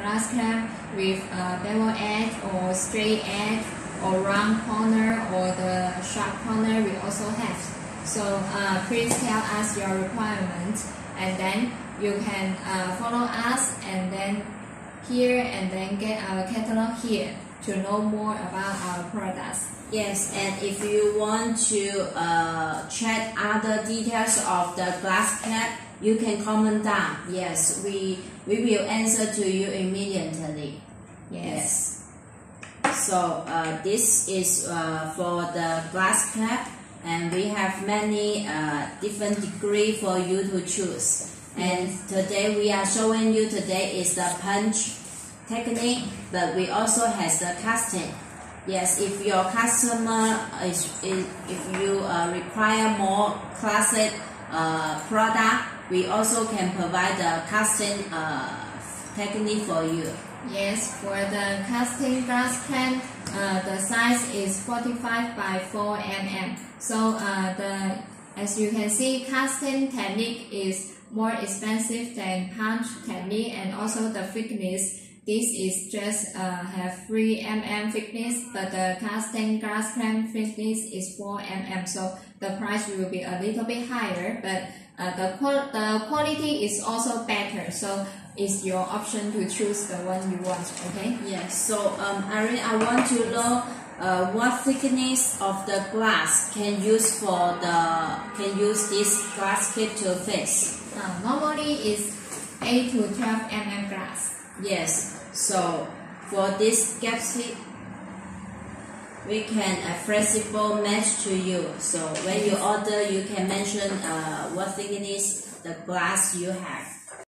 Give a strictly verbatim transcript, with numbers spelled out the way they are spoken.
glass cap with a bevel edge or straight edge or round corner or the sharp corner we also have. So uh, please tell us your requirement and then you can uh, follow us and then here and then get our catalog here to know more about our products. Yes, and if you want to uh, check other details of the glass cap, you can comment down. Yes, we we will answer to you immediately. Yes. yes. So uh, this is uh, for the glass cap, and we have many uh, different degree for you to choose. And today we are showing you today is the punch technique, but we also has the casting. Yes, if your customer is, is if you uh, require more classic uh, product, we also can provide the casting uh, technique for you. Yes, for the casting glass can, uh, the size is forty-five by four millimeters. So uh, the as you can see, casting technique is more expensive than punch technique, and also the thickness. This is just uh, have three millimeters thickness, but the casting glass can thickness is four millimeters, so the price will be a little bit higher, but uh, the, qual the quality is also better, so it's your option to choose the one you want, okay? Yes, so um, Irene, I want to know uh, what thickness of the glass can use for the, can use this glass kit to fix? Uh, normally it's eight to twelve millimeters glass. Yes, so for this gap seat, we can a uh, flexible match to you. So when you order, you can mention uh, what thickness the glass you have.